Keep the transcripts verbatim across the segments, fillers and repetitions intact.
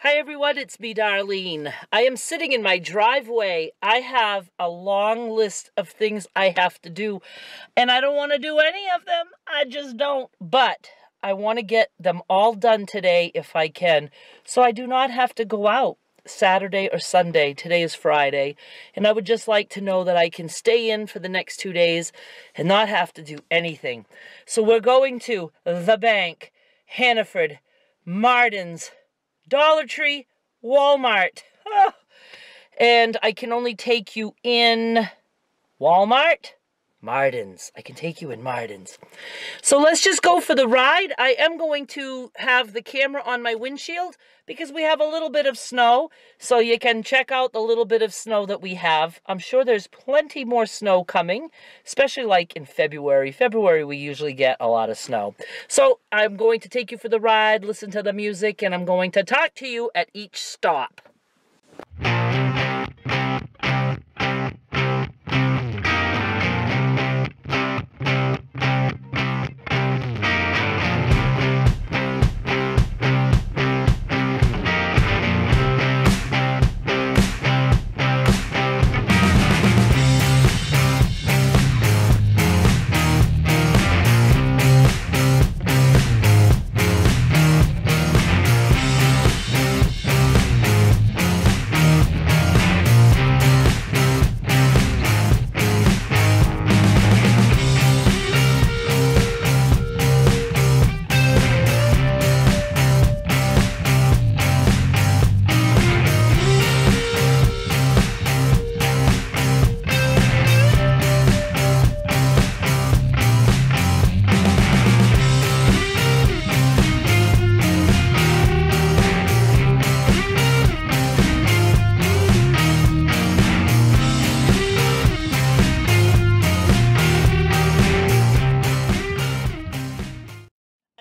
Hi everyone, it's me, Darlene. I am sitting in my driveway. I have a long list of things I have to do, and I don't want to do any of them. I just don't, but I want to get them all done today if I can, so I do not have to go out Saturday or Sunday. Today is Friday, and I would just like to know that I can stay in for the next two days and not have to do anything. So we're going to the bank, Hannaford, Marden's, Dollar Tree, Walmart. Oh. And I can only take you in Walmart, Marden's. I can take you in Marden's. So let's just go for the ride. I am going to have the camera on my windshield because we have a little bit of snow. So you can check out the little bit of snow that we have. I'm sure there's plenty more snow coming, especially like in February. February, we usually get a lot of snow. So I'm going to take you for the ride, listen to the music, and I'm going to talk to you at each stop.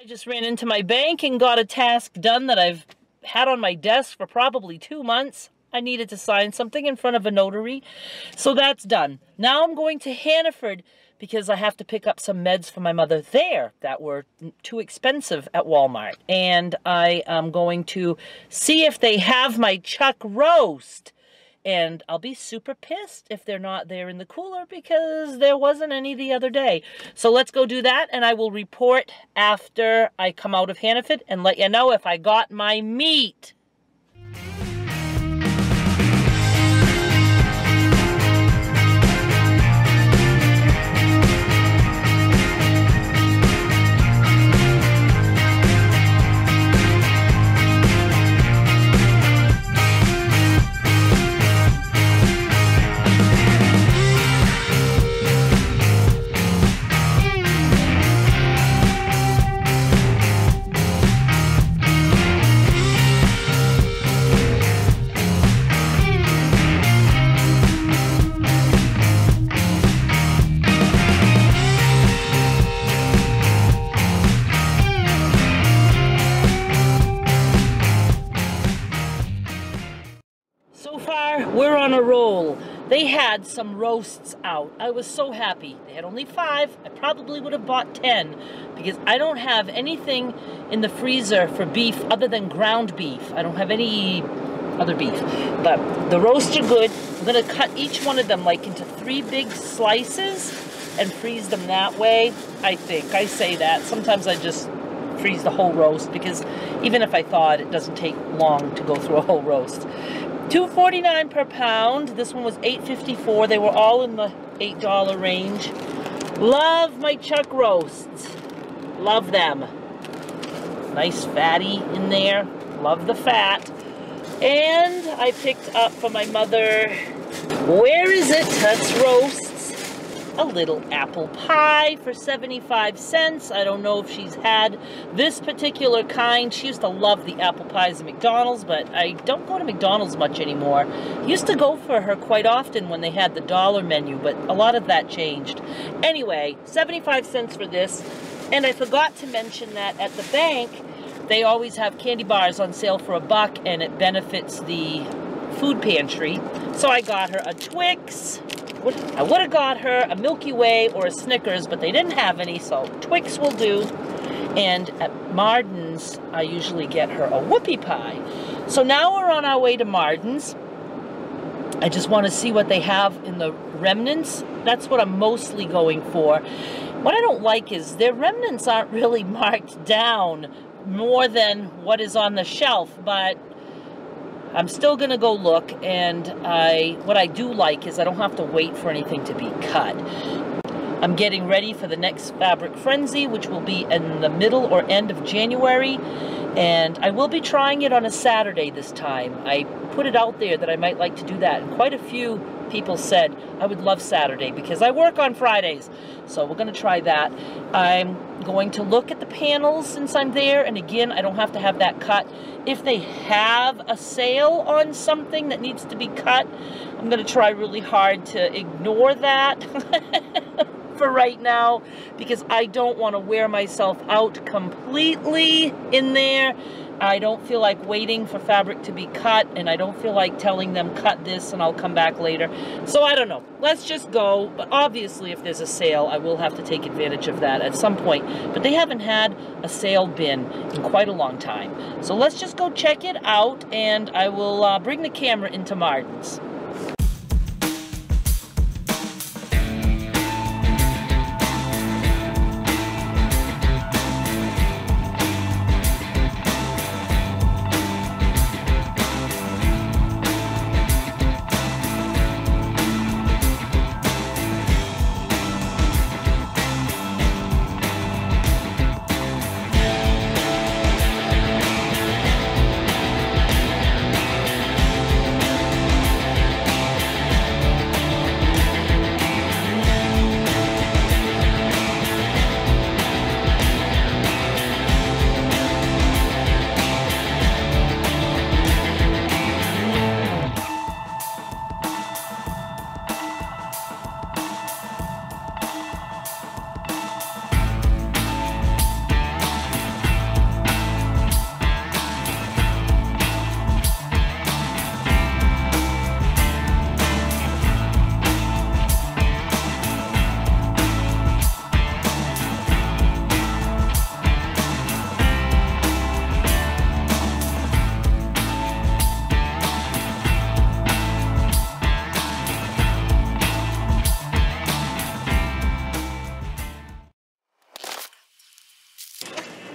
Just ran into my bank and got a task done that I've had on my desk for probably two months. I needed to sign something in front of a notary, so that's done. Now I'm going to Hannaford because I have to pick up some meds for my mother there that were too expensive at Walmart. And I am going to see if they have my chuck roast. And I'll be super pissed if they're not there in the cooler because there wasn't any the other day. So let's go do that, and I will report after I come out of Hannaford and let you know if I got my meat. We're on a roll. They had some roasts out. I was so happy. They had only five. I probably would have bought ten because I don't have anything in the freezer for beef other than ground beef. I don't have any other beef, but the roasts are good. I'm gonna cut each one of them like into three big slices and freeze them that way. I think I say that. Sometimes I just freeze the whole roast because even if I thawed, it doesn't take long to go through a whole roast. two forty-nine per pound. This one was eight fifty-four. They were all in the eight dollar range. Love my chuck roasts. Love them. Nice fatty in there. Love the fat. And I picked up for my mother, where is it? That's roasts. A little apple pie for seventy-five cents. I don't know if she's had this particular kind. She used to love the apple pies at McDonald's, but I don't go to McDonald's much anymore. Used to go for her quite often when they had the dollar menu, but a lot of that changed. Anyway, seventy-five cents for this. And I forgot to mention that at the bank, they always have candy bars on sale for a buck, and it benefits the food pantry. So I got her a Twix. I would have got her a Milky Way or a Snickers, but they didn't have any, so Twix will do. And at Marden's, I usually get her a whoopie pie. So now we're on our way to Marden's. I just want to see what they have in the remnants. That's what I'm mostly going for. What I don't like is their remnants aren't really marked down more than what is on the shelf, but I'm still going to go look, and I what I do like is I don't have to wait for anything to be cut. I'm getting ready for the next Fabric Frenzy, which will be in the middle or end of January, and I will be trying it on a Saturday this time. I put it out there that I might like to do that, and quite a few people said I would love Saturday because I work on Fridays, so we're going to try that. I'm going to look at the panels since I'm there, and again, I don't have to have that cut. If they have a sale on something that needs to be cut, I'm going to try really hard to ignore that for right now, because I don't want to wear myself out completely in there. I don't feel like waiting for fabric to be cut, and I don't feel like telling them cut this and I'll come back later. So I don't know. Let's just go. But obviously if there's a sale, I will have to take advantage of that at some point. But they haven't had a sale bin in quite a long time. So let's just go check it out, and I will uh, bring the camera into Marden's.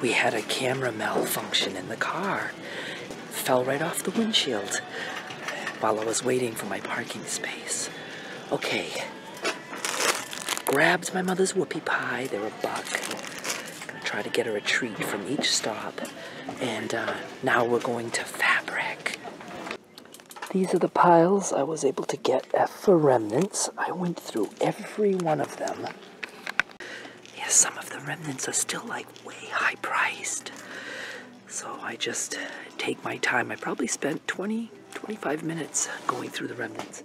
We had a camera malfunction in the car. Fell right off the windshield while I was waiting for my parking space. Okay. Grabbed my mother's whoopie pie. They're a buck. Gonna try to get her a treat from each stop. And uh, now we're going to Fabric. These are the piles I was able to get for remnants. I went through every one of them. Some of the remnants are still like way high priced, so I just take my time. I probably spent twenty, twenty-five minutes going through the remnants.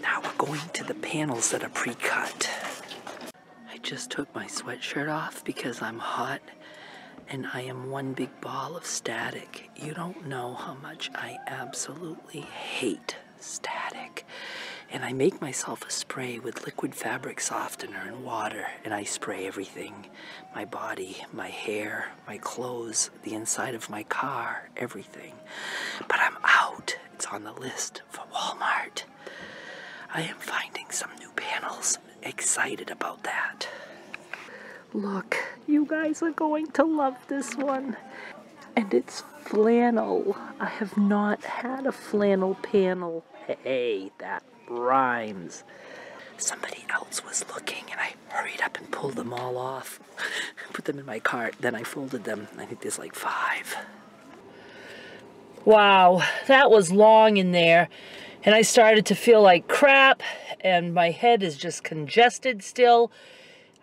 Now we're going to the panels that are pre-cut. I just took my sweatshirt off because I'm hot and I am one big ball of static. You don't know how much I absolutely hate static. And I make myself a spray with liquid fabric softener and water, and I spray everything. My body, my hair, my clothes, the inside of my car, everything. But I'm out. It's on the list for Walmart. I am finding some new panels. I'm excited about that. Look, you guys are going to love this one. And it's flannel. I have not had a flannel panel. Hey, that rhymes. Somebody else was looking and I hurried up and pulled them all off. Put them in my cart, then I folded them. I think there's like five. Wow, that was long in there. And I started to feel like crap and my head is just congested still.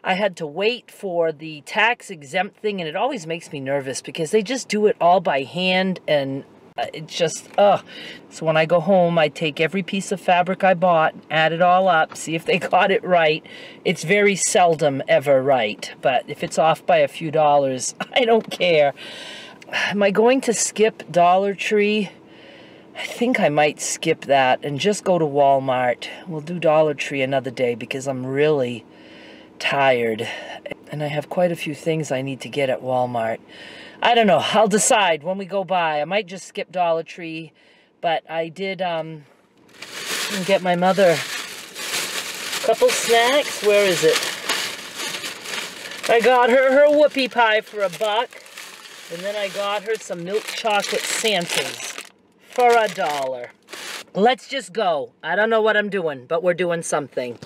I had to wait for the tax exempt thing, and it always makes me nervous because they just do it all by hand, and it's just, ugh. So when I go home, I take every piece of fabric I bought, add it all up, see if they got it right. It's very seldom ever right, but if it's off by a few dollars, I don't care. Am I going to skip Dollar Tree? I think I might skip that and just go to Walmart. We'll do Dollar Tree another day because I'm really tired, and I have quite a few things I need to get at Walmart. I don't know. I'll decide when we go by. I might just skip Dollar Tree, but I did um, get my mother a couple snacks. Where is it? I got her her whoopie pie for a buck, and then I got her some milk chocolate Santas for a dollar. Let's just go. I don't know what I'm doing, but we're doing something.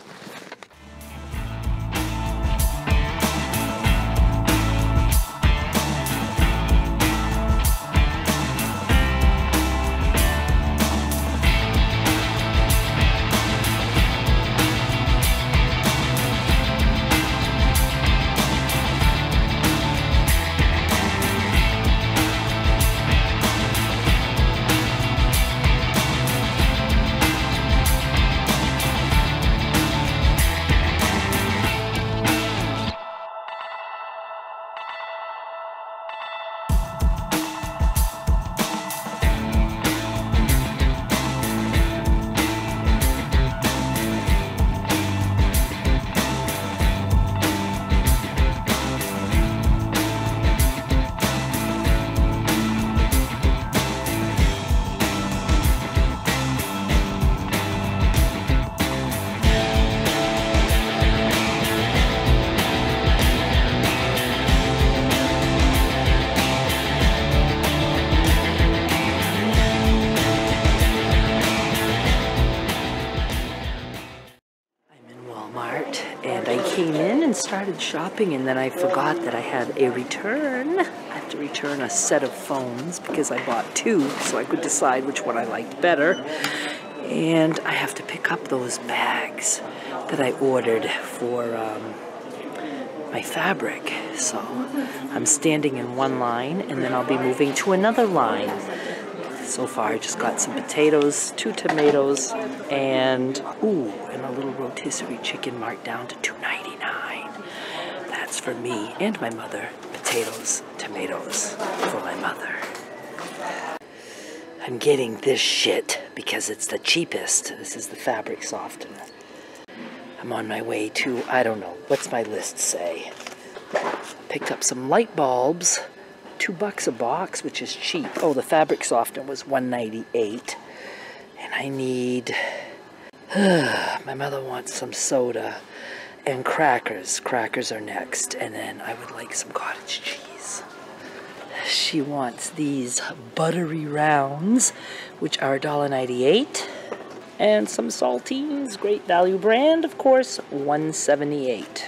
Started shopping, and then I forgot that I had a return. I had to return a set of phones because I bought two, so I could decide which one I liked better. And I have to pick up those bags that I ordered for um, my fabric. So I'm standing in one line, and then I'll be moving to another line. So far, I just got some potatoes, two tomatoes, and ooh, and a little rotisserie chicken marked down to two ninety-nine. That's for me and my mother. Potatoes, tomatoes for my mother. I'm getting this shit because it's the cheapest. This is the fabric softener. I'm on my way to, I don't know, what's my list say? Picked up some light bulbs, two bucks a box, which is cheap. Oh, the fabric softener was one ninety-eight. And I need, uh, my mother wants some soda. And crackers. Crackers are next. And then I would like some cottage cheese. She wants these buttery rounds, which are one ninety-eight. And some saltines, great value brand, of course, one seventy-eight.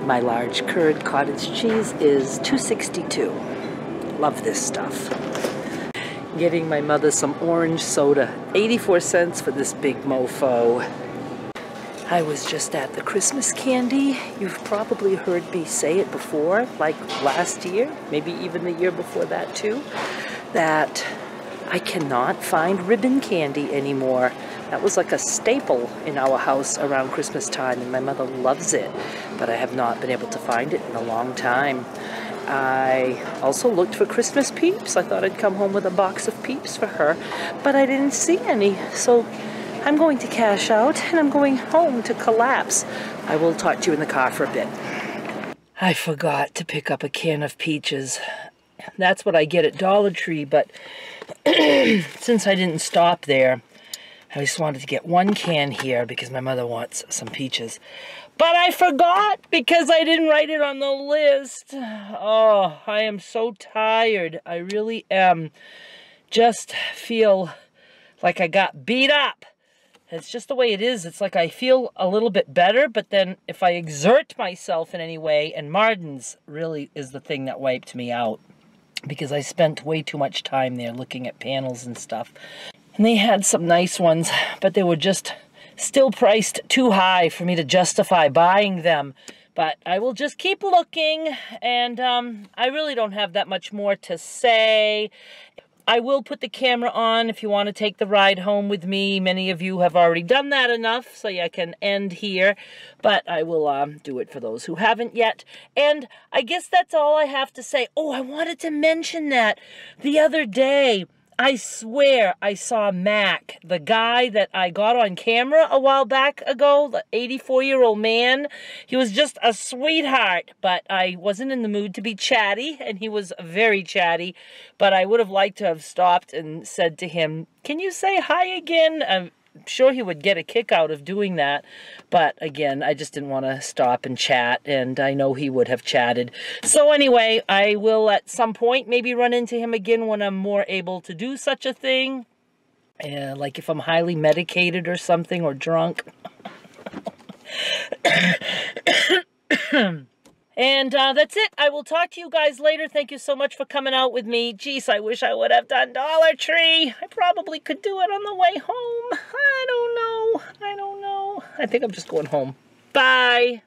My large curd cottage cheese is two sixty-two. Love this stuff. Getting my mother some orange soda. eighty-four cents for this big mofo. I was just at the Christmas candy. You've probably heard me say it before, like last year, maybe even the year before that too, that I cannot find ribbon candy anymore. That was like a staple in our house around Christmas time, and my mother loves it, but I have not been able to find it in a long time. I also looked for Christmas Peeps. I thought I'd come home with a box of Peeps for her, but I didn't see any, so I'm going to cash out, and I'm going home to collapse. I will talk to you in the car for a bit. I forgot to pick up a can of peaches. That's what I get at Dollar Tree, but since I didn't stop there, I just wanted to get one can here because my mother wants some peaches. But I forgot because I didn't write it on the list. Oh, I am so tired. I really am. Just feel like I got beat up. It's just the way it is. It's like I feel a little bit better, but then if I exert myself in any way, and Marden's really is the thing that wiped me out because I spent way too much time there looking at panels and stuff. And they had some nice ones, but they were just still priced too high for me to justify buying them. But I will just keep looking, and um, I really don't have that much more to say. I will put the camera on if you want to take the ride home with me. Many of you have already done that enough, so I can end here. But I will um, do it for those who haven't yet. And I guess that's all I have to say. Oh, I wanted to mention that the other day I swear I saw Mac, the guy that I got on camera a while back ago, the eighty-four-year-old man. He was just a sweetheart, but I wasn't in the mood to be chatty, and he was very chatty. But I would have liked to have stopped and said to him, "Can you say hi again?" I'm sure he would get a kick out of doing that. But again, I just didn't want to stop and chat, and I know he would have chatted. So anyway, I will at some point maybe run into him again when I'm more able to do such a thing. Uh, like if I'm highly medicated or something, or drunk. And uh, that's it. I will talk to you guys later. Thank you so much for coming out with me. Jeez, I wish I would have done Dollar Tree. I probably could do it on the way home. I don't know. I don't know. I think I'm just going home. Bye.